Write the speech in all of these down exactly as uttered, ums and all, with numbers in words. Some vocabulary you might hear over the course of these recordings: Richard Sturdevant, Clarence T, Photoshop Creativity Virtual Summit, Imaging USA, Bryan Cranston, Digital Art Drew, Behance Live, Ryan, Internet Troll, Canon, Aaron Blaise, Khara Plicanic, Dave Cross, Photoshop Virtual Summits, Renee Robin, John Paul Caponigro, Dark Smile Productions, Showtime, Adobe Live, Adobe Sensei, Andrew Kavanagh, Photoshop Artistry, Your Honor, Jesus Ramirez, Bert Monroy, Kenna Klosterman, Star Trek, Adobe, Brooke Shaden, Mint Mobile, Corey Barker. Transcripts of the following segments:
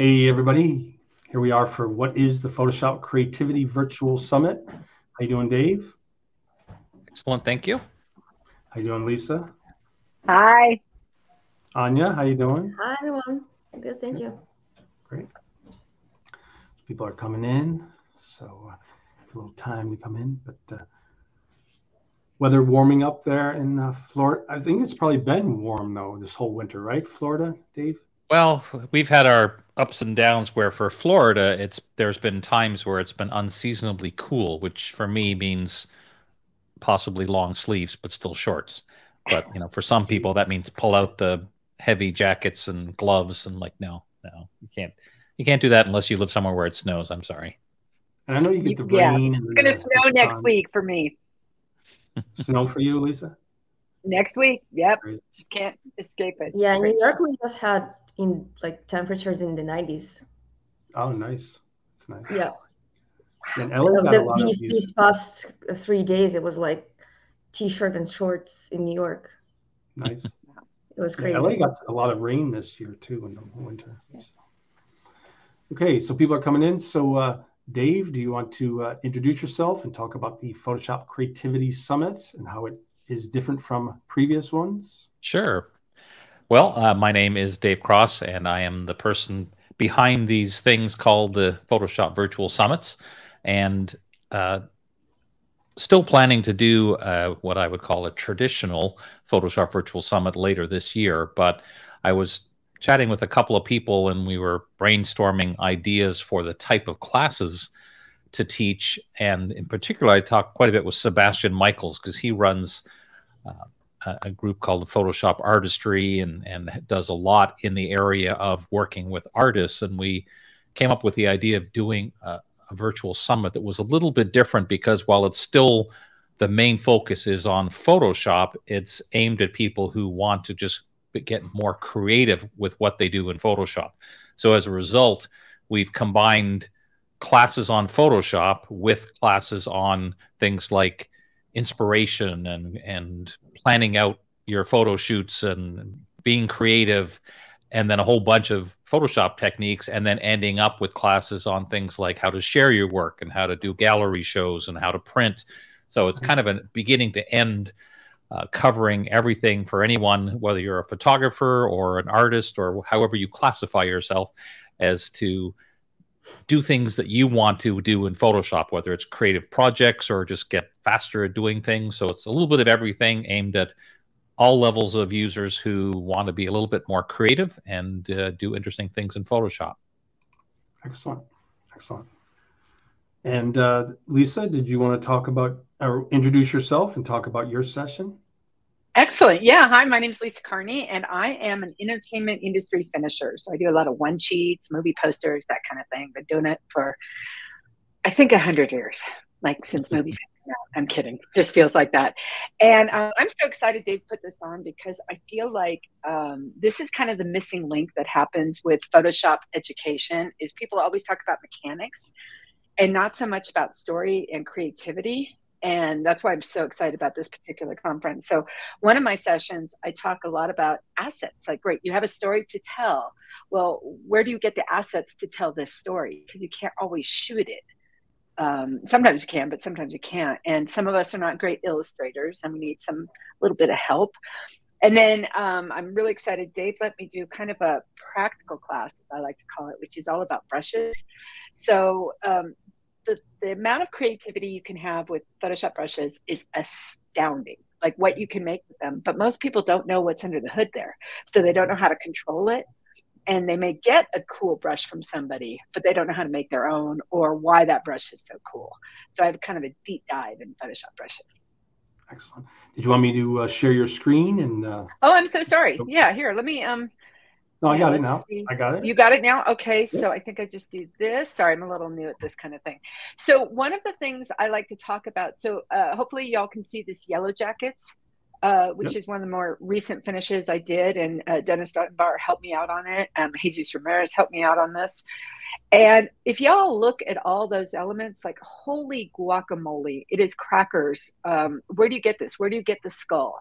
Hey everybody, here we are for what is the Photoshop Creativity Virtual Summit. How you doing, Dave? Excellent, thank you. How you doing, Lisa? Hi. Anya, how you doing? Hi everyone, I'm good, thank you. Great. People are coming in, so uh, a little time to come in, but uh, weather warming up there in uh, Florida. I think it's probably been warm though this whole winter, right? Florida, Dave? Well, we've had our ups and downs where for Florida, it's there's been times where it's been unseasonably cool, which for me means possibly long sleeves, but still shorts. But, you know, for some people, that means pull out the heavy jackets and gloves and like, no, no, you can't. You can't do that unless you live somewhere where it snows. I'm sorry. And I know you get the yeah. rain. It's going to snow time. Next week for me. Snow for you, Lisa? Next week. Yep. Crazy. Just can't escape it. Yeah. New York, we just had in like temperatures in the nineties. Oh, nice. It's nice. Yeah. And L A got the, a lot these, of these. these past three days, it was like t-shirt and shorts in New York. Nice. It was crazy. And L A got a lot of rain this year too in the winter. Yeah. So. Okay, so people are coming in. So uh, Dave, do you want to uh, introduce yourself and talk about the Photoshop Creativity Summit and how it is different from previous ones? Sure. Well, uh, my name is Dave Cross, and I am the person behind these things called the Photoshop Virtual Summits, and uh, still planning to do uh, what I would call a traditional Photoshop Virtual Summit later this year, but I was chatting with a couple of people and we were brainstorming ideas for the type of classes to teach. And in particular, I talked quite a bit with Sebastian Michaels because he runs uh, a group called the Photoshop Artistry and, and does a lot in the area of working with artists. And we came up with the idea of doing a, a virtual summit that was a little bit different because while it's still the main focus is on Photoshop, it's aimed at people who want to just but get more creative with what they do in Photoshop. So as a result, we've combined classes on Photoshop with classes on things like inspiration and, and planning out your photo shoots and being creative, and then a whole bunch of Photoshop techniques, and then ending up with classes on things like how to share your work and how to do gallery shows and how to print. So it's kind of a beginning to end Uh, covering everything for anyone, whether you're a photographer or an artist or however you classify yourself, as to do things that you want to do in Photoshop, whether it's creative projects or just get faster at doing things. So it's a little bit of everything aimed at all levels of users who want to be a little bit more creative and uh, do interesting things in Photoshop. Excellent. Excellent. And uh, Lisa, did you want to talk about or introduce yourself and talk about your session? Excellent. Yeah. Hi, my name is Lisa Carney, and I am an entertainment industry finisher. So I do a lot of one sheets, movie posters, that kind of thing. Been doing it for, I think, a hundred years, like since movies. No, I'm kidding. Just feels like that. And uh, I'm so excited Dave put this on because I feel like um, this is kind of the missing link that happens with Photoshop education is people always talk about mechanics and not so much about story and creativity. And that's why I'm so excited about this particular conference. So one of my sessions, I talk a lot about assets. Like, great, you have a story to tell. Well, where do you get the assets to tell this story? Because you can't always shoot it. Um, sometimes you can, but sometimes you can't. And some of us are not great illustrators, and we need some little bit of help. And then um, I'm really excited. Dave let me do kind of a practical class, as I like to call it, which is all about brushes. So um, The, the amount of creativity you can have with Photoshop brushes is astounding, like what you can make with them. But most people don't know what's under the hood there. So they don't know how to control it. And they may get a cool brush from somebody, but they don't know how to make their own or why that brush is so cool. So I have kind of a deep dive in Photoshop brushes. Excellent. Did you want me to uh, share your screen? And uh... Oh, I'm so sorry. Yeah, here, let me... Um... No, I got it now. I got it. You got it now? Okay. Yeah. So I think I just do this. Sorry, I'm a little new at this kind of thing. So one of the things I like to talk about, so uh, hopefully y'all can see this Yellow Jackets, uh, which yep. is one of the more recent finishes I did. And uh, Dennis Dautenbar helped me out on it. Um, Jesus Ramirez helped me out on this. And if y'all look at all those elements, like holy guacamole, it is crackers. Um, where do you get this? Where do you get the skull?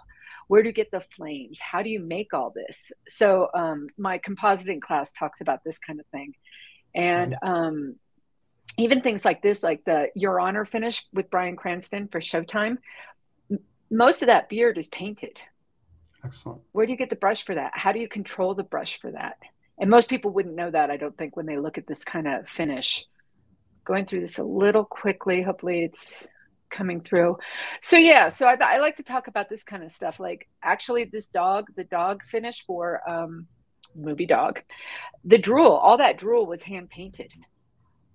Where do you get the flames? How do you make all this? So um, my compositing class talks about this kind of thing. And um, even things like this, like the Your Honor finish with Bryan Cranston for Showtime, most of that beard is painted. Excellent. Where do you get the brush for that? How do you control the brush for that? And most people wouldn't know that, I don't think, when they look at this kind of finish. Going through this a little quickly. Hopefully it's coming through. So yeah, so I, I like to talk about this kind of stuff. Like actually this dog, the dog finish for um, movie dog, the drool, all that drool was hand painted.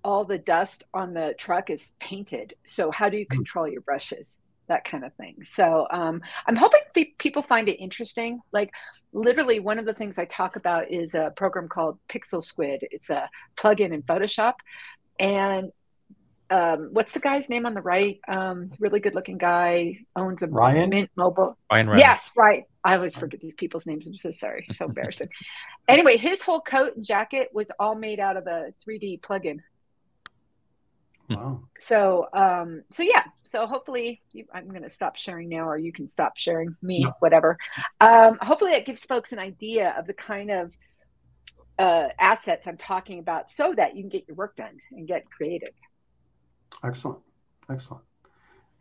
All the dust on the truck is painted. So how do you control your brushes? That kind of thing. So um, I'm hoping people find it interesting. Like literally one of the things I talk about is a program called Pixel Squid. It's a plugin in Photoshop. And um, what's the guy's name on the right? Um, really good looking guy, owns a Ryan? Mint Mobile. Ryan yes, right. I always forget these people's names. I'm so sorry. So embarrassing. Anyway, his whole coat and jacket was all made out of a three D plugin. Wow. So, um, so yeah, so hopefully you, I'm going to stop sharing now, or you can stop sharing me, no. whatever. Um, hopefully that gives folks an idea of the kind of uh, assets I'm talking about so that you can get your work done and get creative. Excellent. Excellent.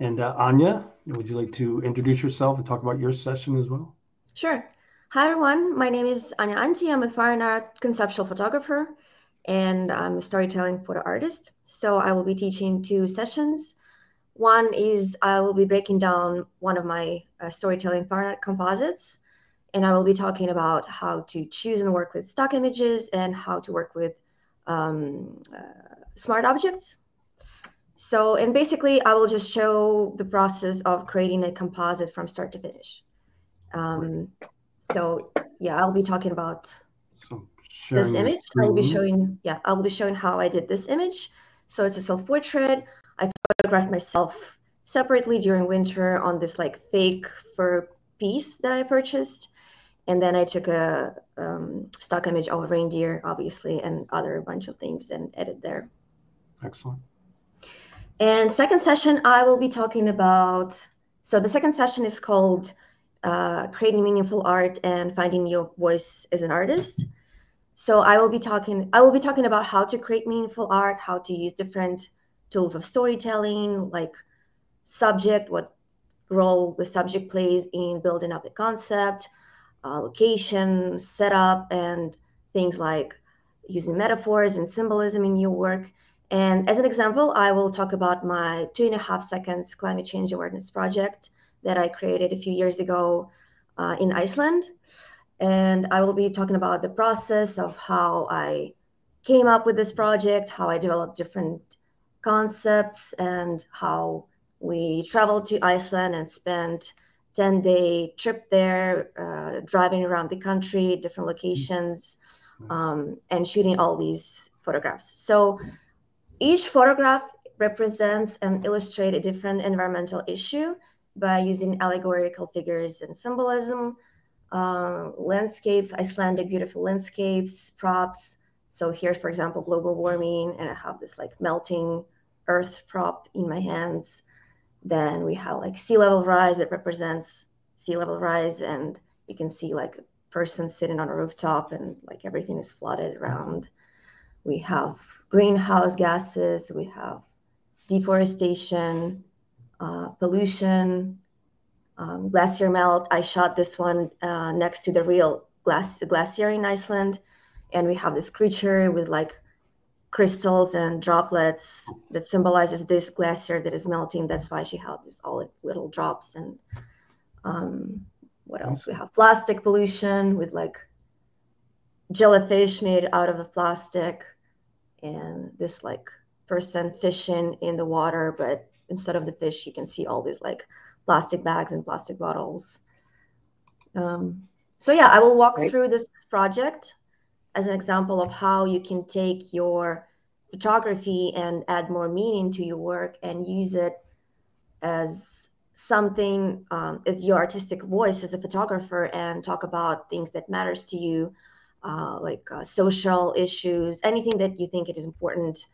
And uh, Anya, would you like to introduce yourself and talk about your session as well? Sure. Hi, everyone. My name is Anya Anti. I'm a fine art conceptual photographer, and I'm a storytelling photo artist. So I will be teaching two sessions. One is I will be breaking down one of my uh, storytelling fine art composites, and I will be talking about how to choose and work with stock images and how to work with um, uh, smart objects. So, and basically I will just show the process of creating a composite from start to finish. Um, so yeah, I'll be talking about so this image. I will be showing, yeah, I will be showing how I did this image. So it's a self-portrait. I photographed myself separately during winter on this like fake fur piece that I purchased. And then I took a um, stock image of a reindeer, obviously, and other bunch of things and edit there. Excellent. And second session, I will be talking about, so the second session is called uh, Creating Meaningful Art and Finding Your Voice as an Artist. So I will be talking, I will be talking about how to create meaningful art, how to use different tools of storytelling, like subject, what role the subject plays in building up the concept, uh, location, setup, and things like using metaphors and symbolism in your work. And as an example, I will talk about my two and a half seconds climate change awareness project that I created a few years ago uh, in Iceland. And I will be talking about the process of how I came up with this project, how I developed different concepts, and how we traveled to Iceland and spent ten day trip there, uh, driving around the country, different locations, um, and shooting all these photographs. So each photograph represents and illustrates a different environmental issue by using allegorical figures and symbolism. Uh, landscapes, Icelandic beautiful landscapes, props. So here, for example, global warming, and I have this like melting earth prop in my hands. Then we have like sea level rise. It represents sea level rise, and you can see like a person sitting on a rooftop and like everything is flooded around. We have greenhouse gases. We have deforestation, uh, pollution, Um, glacier melt. I shot this one uh, next to the real glass, glacier in Iceland, and we have this creature with like crystals and droplets that symbolizes this glacier that is melting. That's why she had these all little drops. And um, what else? We have plastic pollution with like jellyfish made out of a plastic, and this like person fishing in the water, but instead of the fish, you can see all these like plastic bags and plastic bottles. Um, so yeah, I will walk Great. through this project as an example of how you can take your photography and add more meaning to your work and use it as something, um, as your artistic voice as a photographer, and talk about things that matters to you, uh, like uh, social issues, anything that you think it is important,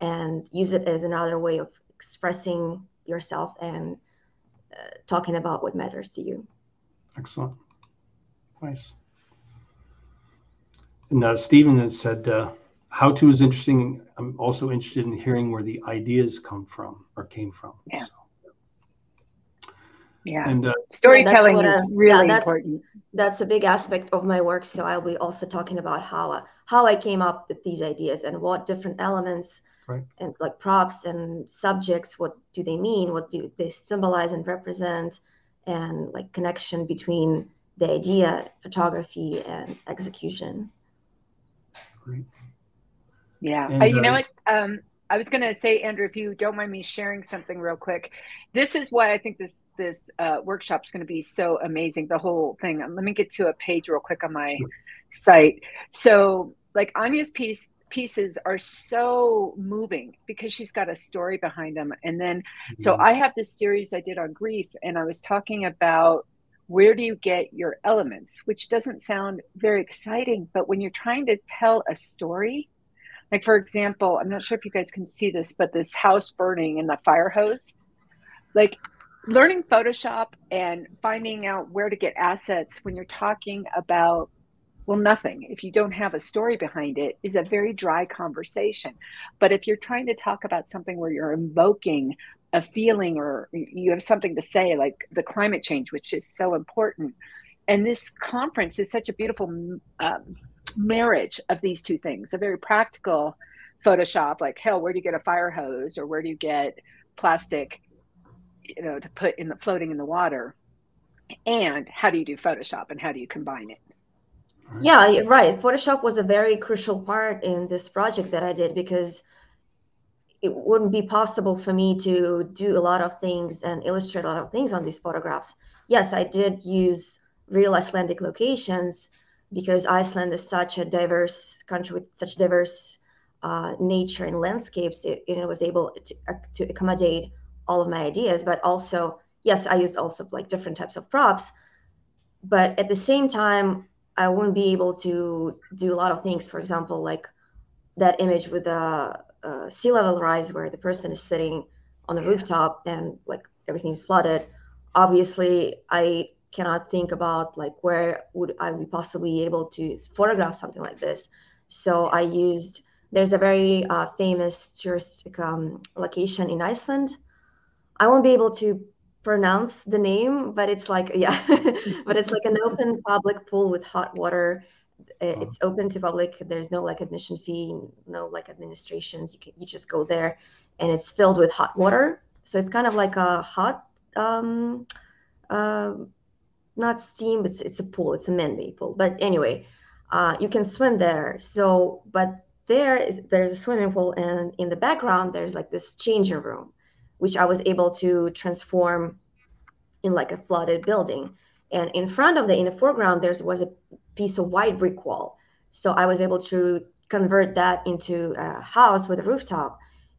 and use it as another way of expressing yourself and Uh, talking about what matters to you. Excellent. Nice. And uh, Stephen has said, uh, how to is interesting. I'm also interested in hearing where the ideas come from or came from. Yeah. So. Yeah. And uh, storytelling yeah, is I, really yeah, that's, important. That's a big aspect of my work. So I'll be also talking about how, uh, how I came up with these ideas and what different elements right. and like props and subjects, what do they mean? What do they symbolize and represent? And like connection between the idea, photography, and execution. Great. Yeah, uh, you know what? Um, I was going to say, Andrew, if you don't mind me sharing something real quick, this is why I think this this uh, workshop is going to be so amazing. The whole thing. Let me get to a page real quick on my sure. site. So, like Anya's piece pieces are so moving because she's got a story behind them. And then, mm-hmm. so I have this series I did on grief, and I was talking about. Where do you get your elements? Which doesn't sound very exciting, but when you're trying to tell a story, like for example, I'm not sure if you guys can see this, but this house burning and the fire hose, like learning Photoshop and finding out where to get assets when you're talking about, well, nothing, if you don't have a story behind it, is a very dry conversation. But if you're trying to talk about something where you're invoking a feeling or you have something to say, like the climate change, which is so important. And this conference is such a beautiful um, marriage of these two things, a very practical Photoshop, like, hell, where do you get a fire hose or where do you get plastic, you know, to put in the floating in the water? And how do you do Photoshop and how do you combine it? Yeah, right. Photoshop was a very crucial part in this project that I did because it wouldn't be possible for me to do a lot of things and illustrate a lot of things on these photographs. Yes, I did use real Icelandic locations because Iceland is such a diverse country with such diverse uh, nature and landscapes. It, it was able to, uh, to accommodate all of my ideas, but also, yes, I used also like different types of props, but at the same time, I wouldn't be able to do a lot of things. For example, like that image with a, Uh, sea level rise where the person is sitting on the rooftop and like everything's flooded. Obviously, I cannot think about like where would I be possibly able to photograph something like this. So I used, there's a very uh, famous touristic um, location in Iceland. I won't be able to pronounce the name, but it's like, yeah, but it's like an open public pool with hot water. It's open to public. There's no like admission fee, no like administrations. You can, you just go there, and it's filled with hot water. So it's kind of like a hot, um, uh, not steam, but it's, it's a pool. It's a man-made pool. But anyway, uh, you can swim there. So, but there is there's a swimming pool, and in the background there's like this changing room, which I was able to transform in like a flooded building. And in front of the in the foreground there was a piece of white brick wall. So I was able to convert that into a house with a rooftop.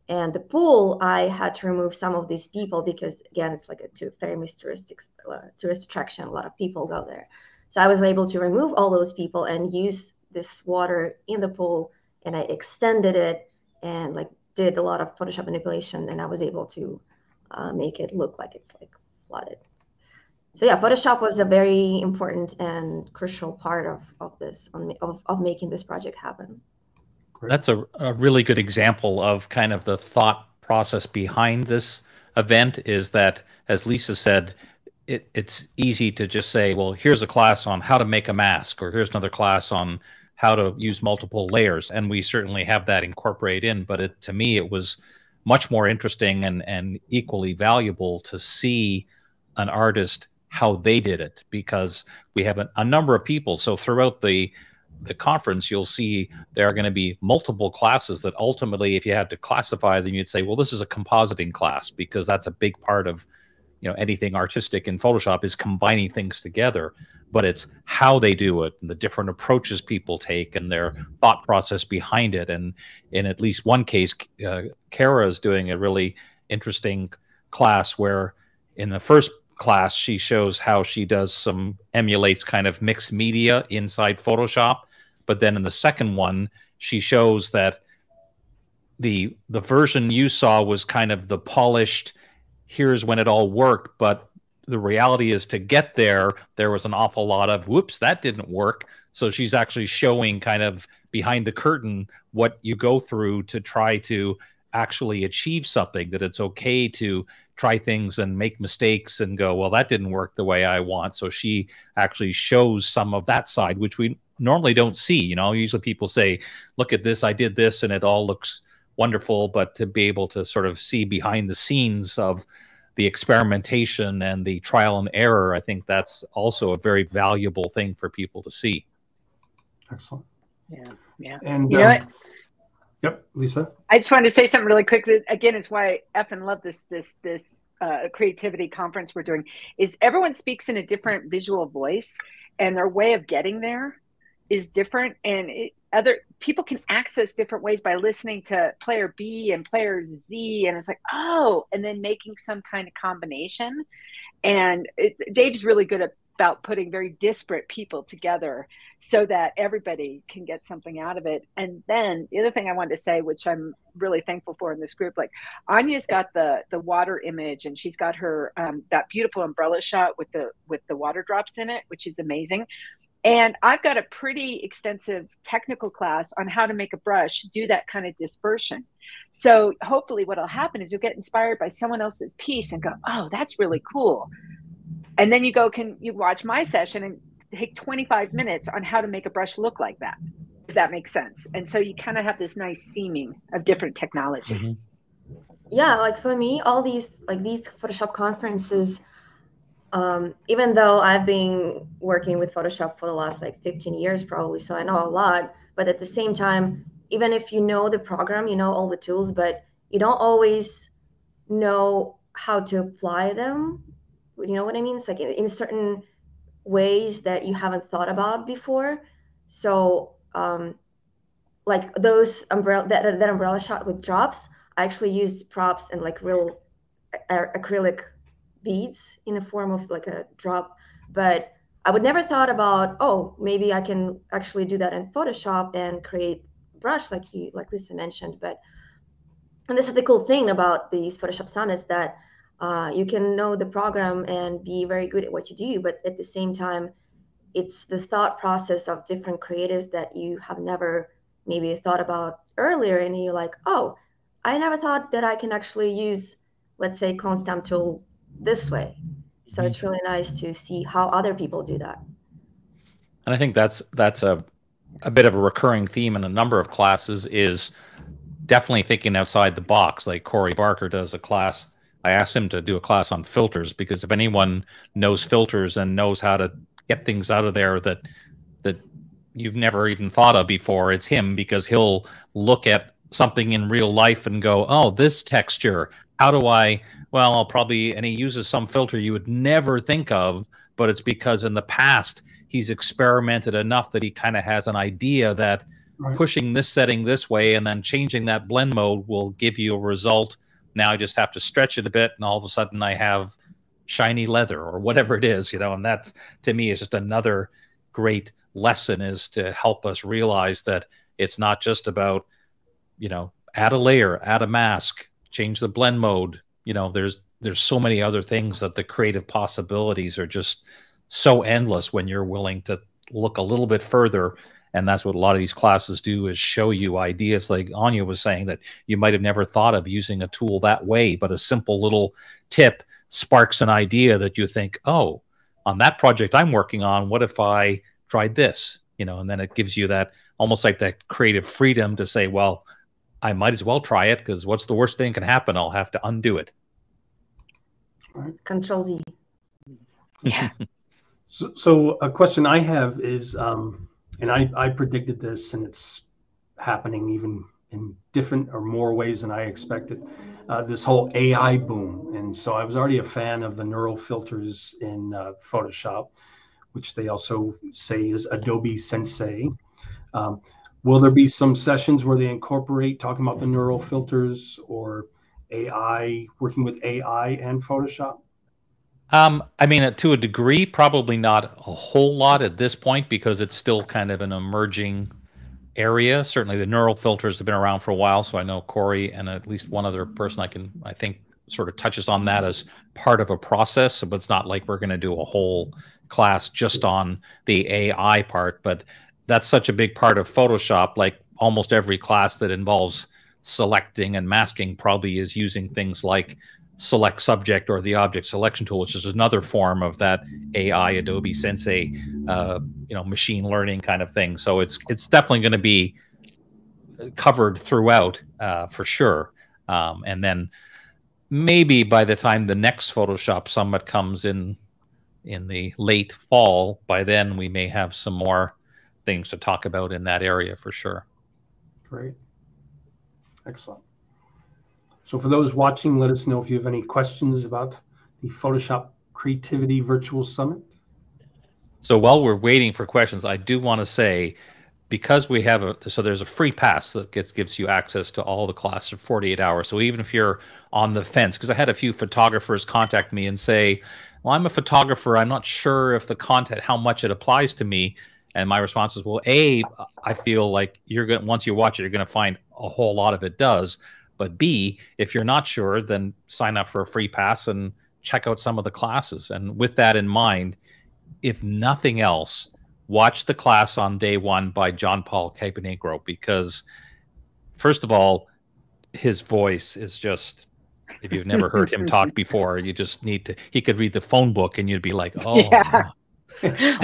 And the pool, I had to remove some of these people because again, it's like a too famous touristic, uh, tourist attraction. A lot of people go there. So I was able to remove all those people and use this water in the pool. And I extended it and like did a lot of Photoshop manipulation. And I was able to uh, make it look like it's like flooded. So yeah, Photoshop was a very important and crucial part of, of this, of, of making this project happen. That's a, a really good example of kind of the thought process behind this event is that, as Lisa said, it, it's easy to just say, well, here's a class on how to make a mask, or here's another class on how to use multiple layers. And we certainly have that incorporated in, but it, to me, it was much more interesting and, and equally valuable to see an artist how they did it, because we have a, a number of people. So throughout the the conference, you'll see there are going to be multiple classes that ultimately, if you had to classify them, you'd say, well, this is a compositing class, because that's a big part of, you know, anything artistic in Photoshop is combining things together. But it's how they do it and the different approaches people take and their thought process behind it. And in at least one case, uh, Kara is doing a really interesting class where in the first class, she shows how she does some emulates kind of mixed media inside Photoshop. But then in the second one, she shows that the the version you saw was kind of the polished, here's when it all worked, but the reality is, to get there, there was an awful lot of, whoops, that didn't work. So she's actually showing kind of behind the curtain what you go through to try to actually achieve something, that it's okay to try things and make mistakes and go, well, that didn't work the way I want. So she actually shows some of that side, which we normally don't see. You know, usually people say, look at this, I did this and it all looks wonderful. But to be able to sort of see behind the scenes of the experimentation and the trial and error, I think that's also a very valuable thing for people to see. Excellent. Yeah. Yeah. And, you um, know what? Yep, Lisa. I just wanted to say something really quick. Again, it's why I effing love this this this uh, creativity conference we're doing. Is everyone speaks in a different visual voice, and their way of getting there is different. And it, other people can access different ways by listening to player B and player Z, and it's like, oh, and then making some kind of combination. And it, Dave's really good at about putting very disparate people together so that everybody can get something out of it. And then the other thing I wanted to say, which I'm really thankful for in this group, like Anya's got the the water image, and she's got her um, that beautiful umbrella shot with the with the water drops in it, which is amazing. And I've got a pretty extensive technical class on how to make a brush do that kind of dispersion. So hopefully what'll happen is you'll get inspired by someone else's piece and go, oh, that's really cool. And then you go, can you watch my session and take twenty-five minutes on how to make a brush look like that, if that makes sense. And so you kind of have this nice seaming of different technology. Mm-hmm. Yeah, like for me, all these, like these Photoshop conferences, um, even though I've been working with Photoshop for the last like fifteen years probably, so I know a lot, but at the same time, even if you know the program, you know all the tools, but you don't always know how to apply them. You know what I mean? It's like in, in certain ways that you haven't thought about before. So um, like those umbrella, that, that umbrella shot with drops, I actually used props and like real acrylic beads in the form of like a drop. But I would never thought about, oh, maybe I can actually do that in Photoshop and create brush like you, like Lisa mentioned. But, and this is the cool thing about these Photoshop summits, that Uh, you can know the program and be very good at what you do, but at the same time, it's the thought process of different creatives that you have never maybe thought about earlier, and you're like, oh, I never thought that I can actually use, let's say, clone stamp tool this way. So it's really nice to see how other people do that. And I think that's that's a, a bit of a recurring theme in a number of classes, is definitely thinking outside the box. Like Corey Barker does a class. I asked him to do a class on filters, because if anyone knows filters and knows how to get things out of there that that you've never even thought of before, it's him, because he'll look at something in real life and go, oh, this texture, how do I, well, I'll probably, and he uses some filter you would never think of, but it's because in the past he's experimented enough that he kind of has an idea that right. Pushing this setting this way and then changing that blend mode will give you a result. Now I just have to stretch it a bit, and all of a sudden I have shiny leather or whatever it is, you know, and that's, to me, is just another great lesson, is to help us realize that it's not just about, you know, add a layer, add a mask, change the blend mode. You know, there's, there's so many other things, that the creative possibilities are just so endless when you're willing to look a little bit further. And that's what a lot of these classes do, is show you ideas. Like Anya was saying, that you might have never thought of using a tool that way, but a simple little tip sparks an idea that you think, oh, on that project I'm working on, what if I tried this? You know, and then it gives you that almost like that creative freedom to say, well, I might as well try it, because what's the worst thing can happen? I'll have to undo it. Control Z. Yeah. so, so a question I have is... Um... And I, I predicted this, and it's happening even in different or more ways than I expected, uh, this whole A I boom. And so I was already a fan of the neural filters in uh, Photoshop, which they also say is Adobe Sensei. Um, will there be some sessions where they incorporate talking about the neural filters or A I, working with A I and Photoshop? Um, I mean, to a degree, probably not a whole lot at this point, because it's still kind of an emerging area. Certainly the neural filters have been around for a while. So I know Corey and at least one other person I can, I think sort of touches on that as part of a process, but it's not like we're going to do a whole class just on the A I part. But that's such a big part of Photoshop. Like almost every class that involves selecting and masking probably is using things like select subject or the object selection tool, which is another form of that A I Adobe Sensei, uh, you know, machine learning kind of thing. So it's it's definitely going to be covered throughout uh, for sure. Um, and then maybe by the time the next Photoshop Summit comes in in the late fall, by then we may have some more things to talk about in that area for sure. Great. Excellent. So for those watching, let us know if you have any questions about the Photoshop Creativity Virtual Summit. So while we're waiting for questions, I do want to say, because we have a, so there's a free pass that gets, gives you access to all the classes for forty-eight hours. So even if you're on the fence, because I had a few photographers contact me and say, well, I'm a photographer, I'm not sure if the content, how much it applies to me. And my response is, well, A, I feel like you're going to, once you watch it, you're going to find a whole lot of it does. But B, if you're not sure, then sign up for a free pass and check out some of the classes. And with that in mind, if nothing else, watch the class on day one by John Paul Caponigro, because first of all, his voice is just, if you've never heard him talk before, you just need to, he could read the phone book and you'd be like, oh, yeah.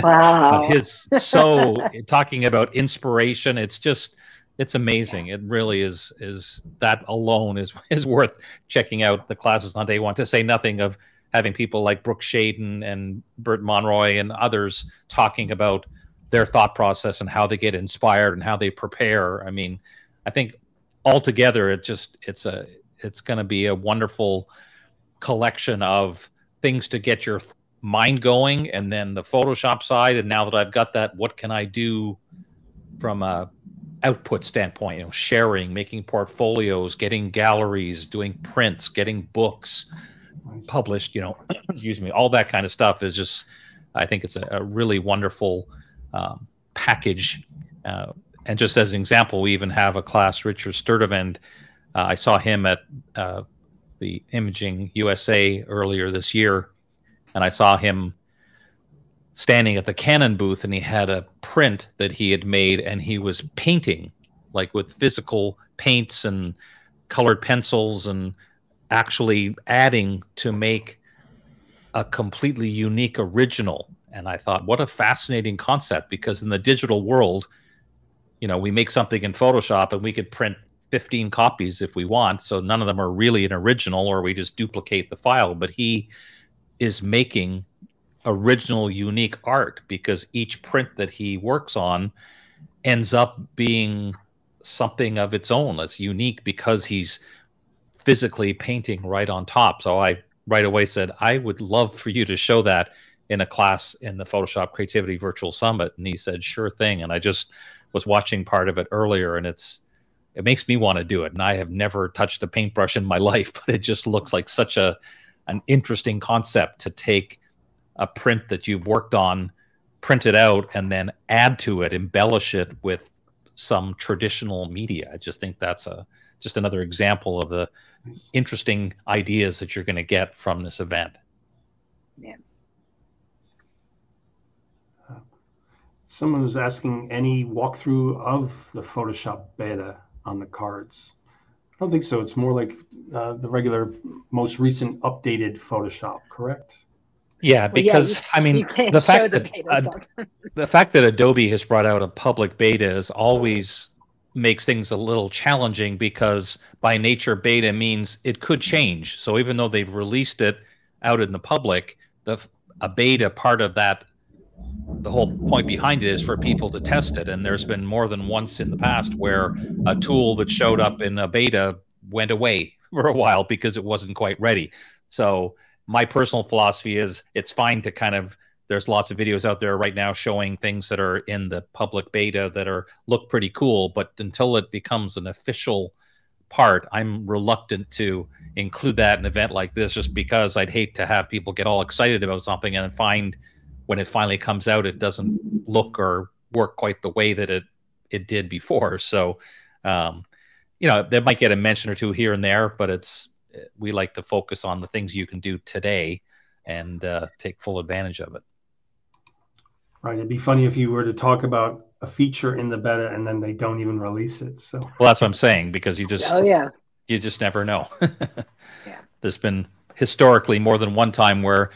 Wow. His, so talking about inspiration, it's just, it's amazing. It really is, is that alone is, is worth checking out the classes on day one, to say nothing of having people like Brooke Shaden and Bert Monroy and others talking about their thought process and how they get inspired and how they prepare. I mean, I think altogether it just it's a it's going to be a wonderful collection of things to get your mind going, and then the Photoshop side. And now that I've got that, what can I do from a output standpoint? You know, sharing, making portfolios, getting galleries, doing prints, getting books published, you know, excuse me, all that kind of stuff is just, I think it's a, a really wonderful um, package. Uh, and just as an example, we even have a class, Richard Sturdevant. Uh, I saw him at uh, the Imaging U S A earlier this year, and I saw him standing at the Canon booth, and he had a print that he had made, and he was painting, like with physical paints and colored pencils, and actually adding to make a completely unique original. And I thought, what a fascinating concept, because in the digital world, you know, we make something in Photoshop and we could print fifteen copies if we want. So none of them are really an original, or we just duplicate the file. But he is making original, unique art, because each print that he works on ends up being something of its own that's unique, because he's physically painting right on top. So I right away said, I would love for you to show that in a class in the Photoshop Creativity Virtual Summit. And he said, sure thing. And I just was watching part of it earlier, and it's, it makes me want to do it. And I have never touched a paintbrush in my life, but it just looks like such a, an interesting concept to take a print that you've worked on, print it out, and then add to it, embellish it with some traditional media. I just think that's a, just another example of the interesting ideas that you're going to get from this event. Yeah. Uh, someone was asking any walkthrough of the Photoshop beta on the cards. I don't think so. It's more like uh, the regular, most recent updated Photoshop, correct? Yeah, because well, yeah, you, I mean, you can't the fact show the beta that uh, the fact that Adobe has brought out a public beta is always makes things a little challenging, because by nature beta means it could change. So even though they've released it out in the public, the a beta part of that, the whole point behind it is for people to test it. And there's been more than once in the past where a tool that showed up in a beta went away for a while because it wasn't quite ready. So my personal philosophy is it's fine to kind of, there's lots of videos out there right now showing things that are in the public beta that are look pretty cool, but until it becomes an official part, I'm reluctant to include that in an event like this, just because I'd hate to have people get all excited about something and find when it finally comes out, it doesn't look or work quite the way that it, it did before. So, um, you know, they might get a mention or two here and there, but it's, we like to focus on the things you can do today and uh, take full advantage of it. Right. It'd be funny if you were to talk about a feature in the beta and then they don't even release it. So well, that's what I'm saying, because you just, oh, yeah. you just never know. Yeah. There's been historically more than one time where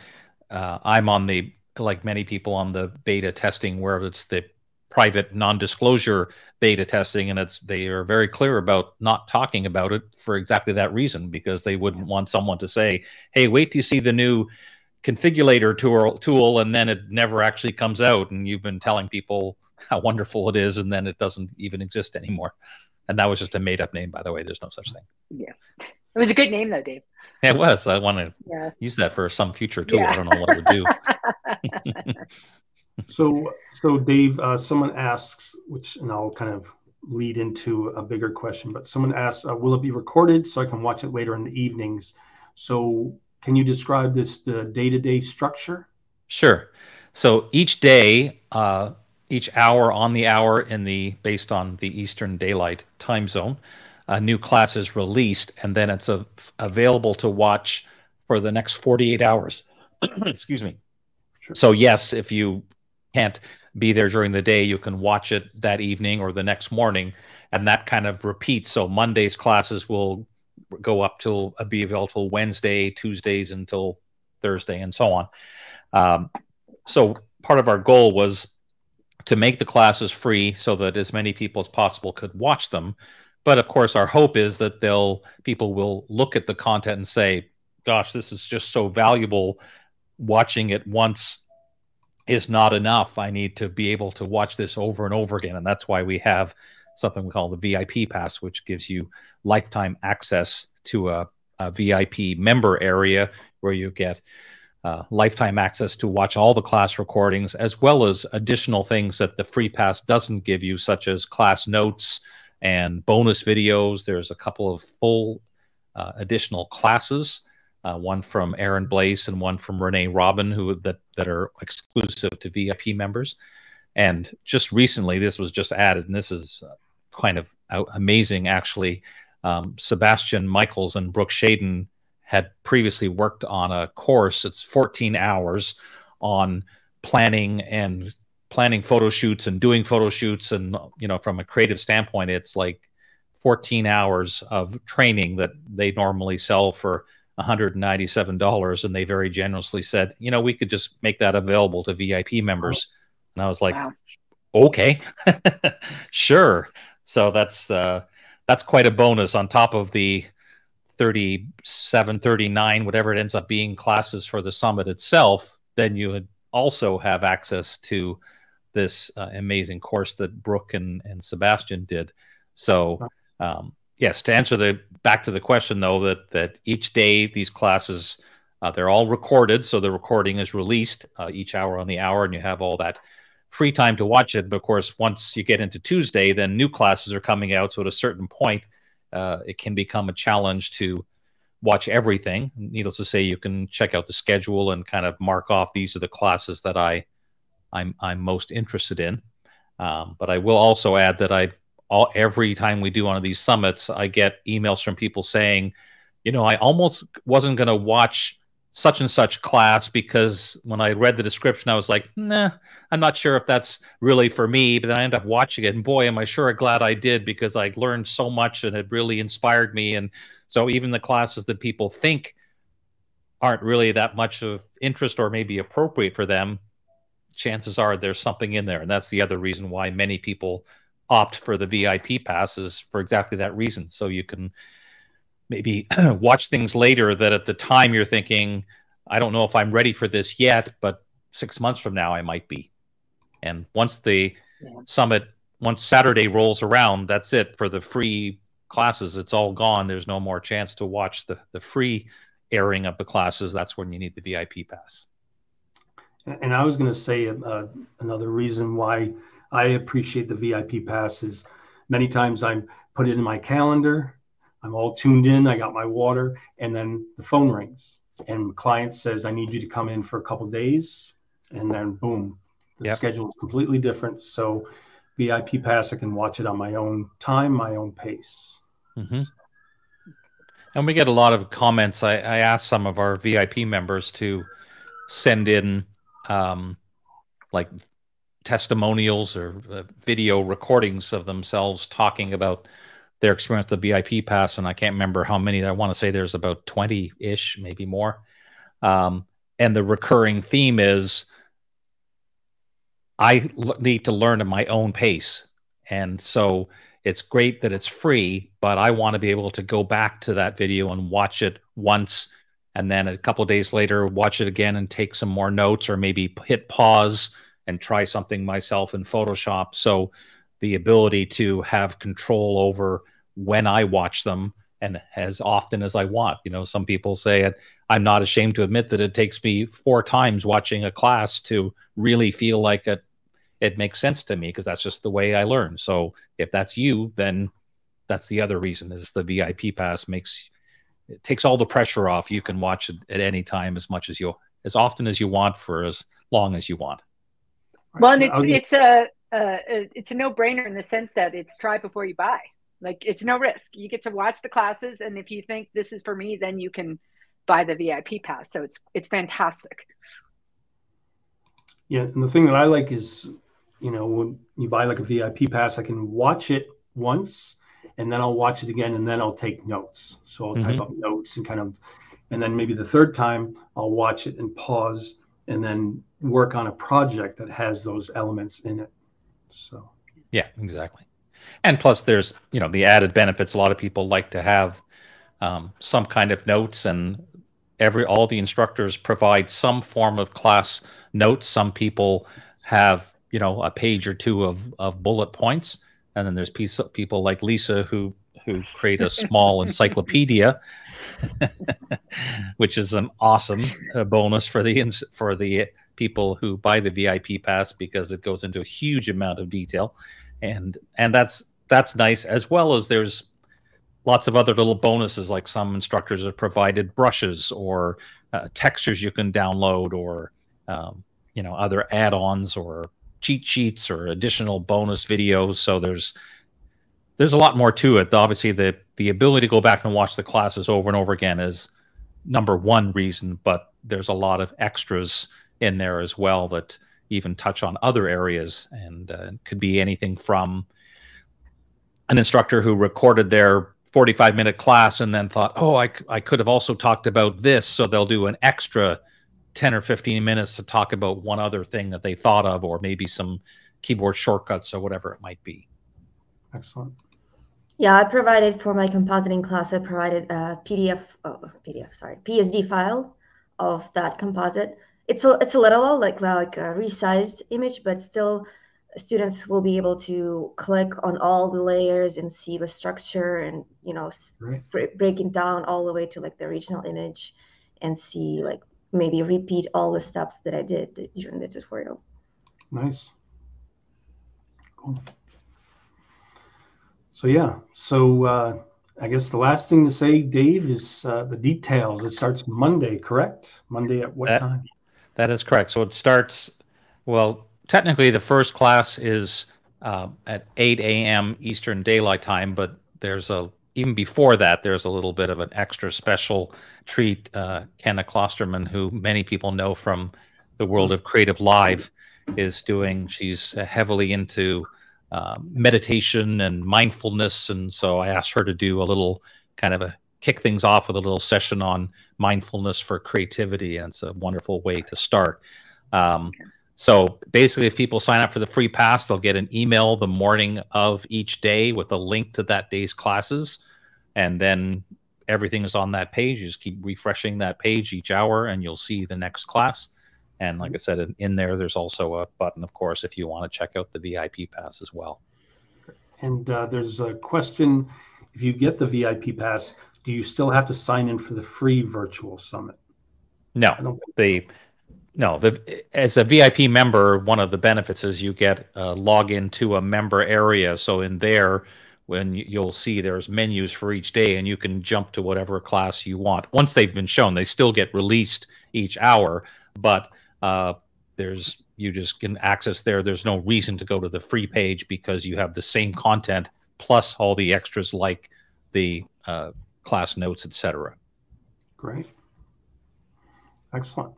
uh, I'm on the, like many people on the beta testing, where it's the private non-disclosure beta testing, and it's they are very clear about not talking about it for exactly that reason, because they wouldn't want someone to say, hey, wait till you see the new configurator tool, and then it never actually comes out, and you've been telling people how wonderful it is, and then it doesn't even exist anymore. And that was just a made-up name, by the way. There's no such thing. Yeah. It was a good name, though, Dave. It was. I want to yeah. use that for some future tool. Yeah. I don't know what it would do. So, so Dave, uh, someone asks, which, and I'll kind of lead into a bigger question, but someone asks, uh, will it be recorded so I can watch it later in the evenings? So can you describe this, the day-to-day structure? Sure. So each day, uh, each hour on the hour in the, based on the Eastern Daylight time zone, a new class is released, and then it's a, available to watch for the next forty-eight hours. Excuse me. Sure. So yes, if you can't be there during the day, you can watch it that evening or the next morning, and that kind of repeats. So Monday's classes will go up till uh, be available till Wednesday, Tuesdays until Thursday, and so on. Um, so part of our goal was to make the classes free so that as many people as possible could watch them. But of course, our hope is that they'll people will look at the content and say, gosh, this is just so valuable. Watching it once is not enough. I need to be able to watch this over and over again. And that's why we have something we call the V I P pass, which gives you lifetime access to a, a V I P member area where you get uh, lifetime access to watch all the class recordings, as well as additional things that the free pass doesn't give you, such as class notes and bonus videos. There's a couple of full uh, additional classes, Uh, one from Aaron Blaise and one from Renee Robin, who that, that are exclusive to V I P members. And just recently, this was just added, and this is kind of amazing, actually. Um, Sebastian Michaels and Brooke Shaden had previously worked on a course. It's fourteen hours on planning and planning photo shoots and doing photo shoots. And, you know, from a creative standpoint, it's like fourteen hours of training that they normally sell for one hundred ninety-seven dollars, and they very generously said, you know, we could just make that available to V I P members. And I was like, wow. Okay, sure. So that's uh, that's quite a bonus on top of the thirty-seven, thirty-nine, whatever it ends up being, classes for the summit itself. Then you would also have access to this uh, amazing course that Brooke and, and Sebastian did. So um yes, to answer the back to the question, though, that that each day these classes, uh, they're all recorded, so the recording is released uh, each hour on the hour, and you have all that free time to watch it. But of course, once you get into Tuesday, then new classes are coming out, so at a certain point, uh, it can become a challenge to watch everything. Needless to say, you can check out the schedule and kind of mark off, these are the classes that I, I'm, I'm most interested in. Um, but I will also add that I've All, every time we do one of these summits, I get emails from people saying, you know, I almost wasn't going to watch such and such class because when I read the description, I was like, nah, I'm not sure if that's really for me. But then I end up watching it, and boy, am I sure glad I did, because I learned so much and it really inspired me. And so even the classes that people think aren't really that much of interest or maybe appropriate for them, chances are there's something in there. And that's the other reason why many people opt for the V I P passes, for exactly that reason. So you can maybe watch things later that at the time you're thinking, I don't know if I'm ready for this yet, but six months from now I might be. And once the yeah. summit, once Saturday rolls around, that's it for the free classes. It's all gone. There's no more chance to watch the, the free airing of the classes. That's when you need the V I P pass. And I was going to say uh, another reason why I appreciate the V I P passes. Many times I'm put it in my calendar, I'm all tuned in, I got my water, and then the phone rings and the client says, I need you to come in for a couple of days, and then boom, the yep. schedule is completely different. So V I P pass, I can watch it on my own time, my own pace. Mm-hmm. So. And we get a lot of comments. I, I asked some of our V I P members to send in um, like testimonials or uh, video recordings of themselves talking about their experience with the V I P pass. And I can't remember how many. I want to say there's about twenty-ish, maybe more. Um, and the recurring theme is, I need to learn at my own pace. And so it's great that it's free, but I want to be able to go back to that video and watch it once, and then a couple of days later, watch it again and take some more notes, or maybe hit pause and try something myself in Photoshop. So the ability to have control over when I watch them and as often as I want. You know, some people say it, I'm not ashamed to admit that it takes me four times watching a class to really feel like a it makes sense to me, because that's just the way I learn. So if that's you, then that's the other reason, is the V I P pass makes, it takes all the pressure off. You can watch it at any time, as much as you, as often as you want, for as long as you want. Well, and it's, it's a, uh, it's a no brainer in the sense that it's try before you buy. Like, it's no risk. You get to watch the classes, and if you think this is for me, then you can buy the V I P pass. So it's, it's fantastic. Yeah. And the thing that I like is, you know, when you buy like a V I P pass, I can watch it once, and then I'll watch it again, and then I'll take notes. So I'll mm-hmm. type up notes and kind of, and then maybe the third time I'll watch it and pause and then work on a project that has those elements in it. So. Yeah, exactly. And plus there's, you know, the added benefits. A lot of people like to have um, some kind of notes, and every, all the instructors provide some form of class notes. Some people have, you know, a page or two of, of bullet points. And then there's piece of people like Lisa who, who create a small encyclopedia, which is an awesome uh, bonus for the, for the people who buy the V I P pass, because it goes into a huge amount of detail. And, and that's, that's nice, as well as there's lots of other little bonuses. Like some instructors have provided brushes or uh, textures you can download, or, um, you know, other add-ons or cheat sheets or additional bonus videos. So there's there's a lot more to it. Obviously, the the ability to go back and watch the classes over and over again is number one reason, but there's a lot of extras in there as well that even touch on other areas, and uh, could be anything from an instructor who recorded their forty-five minute class and then thought, oh, I, I could have also talked about this. So they'll do an extra ten or fifteen minutes to talk about one other thing that they thought of, or maybe some keyboard shortcuts or whatever it might be. Excellent. Yeah, I provided for my compositing class, I provided a P D F, oh, P D F, sorry, P S D file of that composite. It's a, it's a little like, like a resized image, but still students will be able to click on all the layers and see the structure and, you know, right. breaking down all the way to like the original image, and see like, maybe repeat all the steps that I did during the tutorial. Nice. Cool. So yeah, so uh, I guess the last thing to say, Dave, is uh, the details. It starts Monday, correct? Monday at what that, time? That is correct. So it starts, well, technically the first class is uh, at eight A M Eastern Daylight Time, but there's a even before that, there's a little bit of an extra special treat. Uh, Kenna Klosterman, who many people know from the world of Creative Live, is doing, she's heavily into uh, meditation and mindfulness. And so I asked her to do a little kind of a kick things off with a little session on mindfulness for creativity. And it's a wonderful way to start. Um, so basically, if people sign up for the free pass, they'll get an email the morning of each day with a link to that day's classes. And then everything is on that page. You just keep refreshing that page each hour, and you'll see the next class. And like I said, in, in there, there's also a button, of course, if you want to check out the V I P pass as well. And uh, there's a question. If you get the V I P pass, do you still have to sign in for the free virtual summit? No. I don't think the... No, the, as a V I P member, one of the benefits is you get a login to a member area. So in there, when you'll see there's menus for each day, and you can jump to whatever class you want. Once they've been shown, they still get released each hour, but uh, there's you just can access there. There's no reason to go to the free page because you have the same content plus all the extras like the uh, class notes, et cetera. Great. Excellent.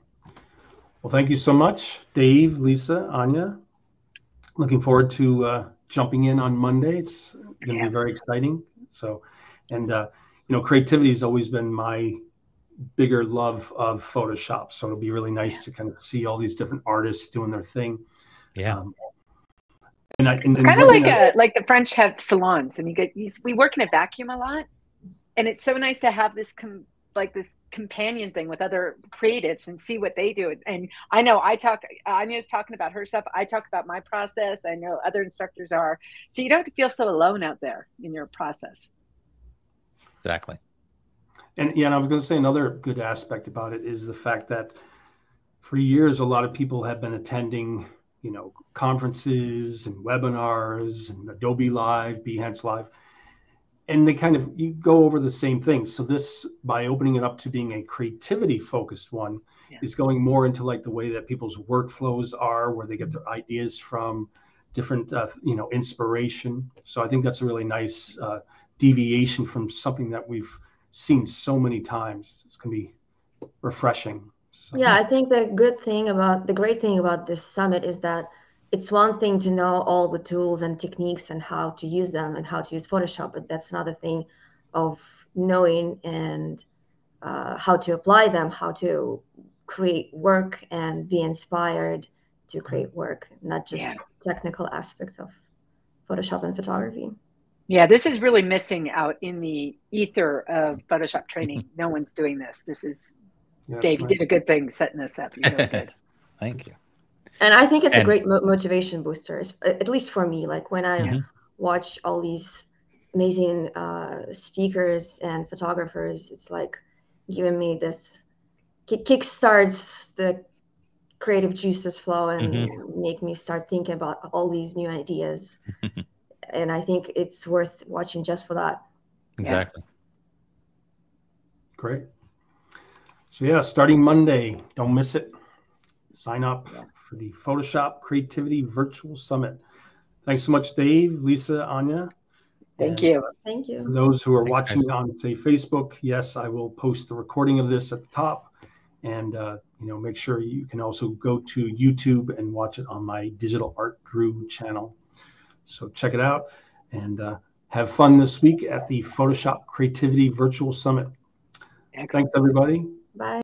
Well, thank you so much, Dave, Lisa, Anya. Looking forward to uh, jumping in on Monday. It's going to be very exciting. So, and, uh, you know, creativity has always been my bigger love of Photoshop. So it'll be really nice to kind of see all these different artists doing their thing. Yeah. Um, and I, and, it's kind of like a, like the French have salons, and you get, you, we work in a vacuum a lot. And it's so nice to have this com like this companion thing with other creatives and see what they do. And I know I talk, Anya's talking about her stuff. I talk about my process. I know other instructors are. So you don't have to feel so alone out there in your process. Exactly. And yeah, and I was going to say another good aspect about it is the fact that for years, a lot of people have been attending, you know, conferences and webinars and Adobe Live, Behance Live, and they kind of, you go over the same things. So this, by opening it up to being a creativity focused one, yeah. is going more into like the way that people's workflows are, where they get their ideas from, different, uh, you know, inspiration. So I think that's a really nice uh, deviation from something that we've seen so many times. It's going to be refreshing. So. Yeah, I think the good thing about, the great thing about this summit is that it's one thing to know all the tools and techniques and how to use them and how to use Photoshop, but that's another thing of knowing and uh, how to apply them, how to create work and be inspired to create work, not just yeah. technical aspects of Photoshop and photography. Yeah, this is really missing out in the ether of Photoshop training. No one's doing this. This is, yeah, Dave, you right. did a good thing setting this up. You did good. Thank you. And I think it's and, a great motivation booster, at least for me. Like when I yeah. watch all these amazing uh, speakers and photographers, it's like giving me this kick, kick starts the creative juices flow and mm-hmm. make me start thinking about all these new ideas. And I think it's worth watching just for that. Exactly. Yeah. Great. So yeah, starting Monday, don't miss it. Sign up for the Photoshop Creativity Virtual Summit. Thanks so much, Dave, Lisa, Anya. Thank you. Thank you. For those who are Thanks, watching guys. on, say, Facebook, yes, I will post the recording of this at the top. And, uh, you know, make sure you can also go to YouTube and watch it on my Digital Art Drew channel. So check it out and uh, have fun this week at the Photoshop Creativity Virtual Summit. Excellent. Thanks, everybody. Bye.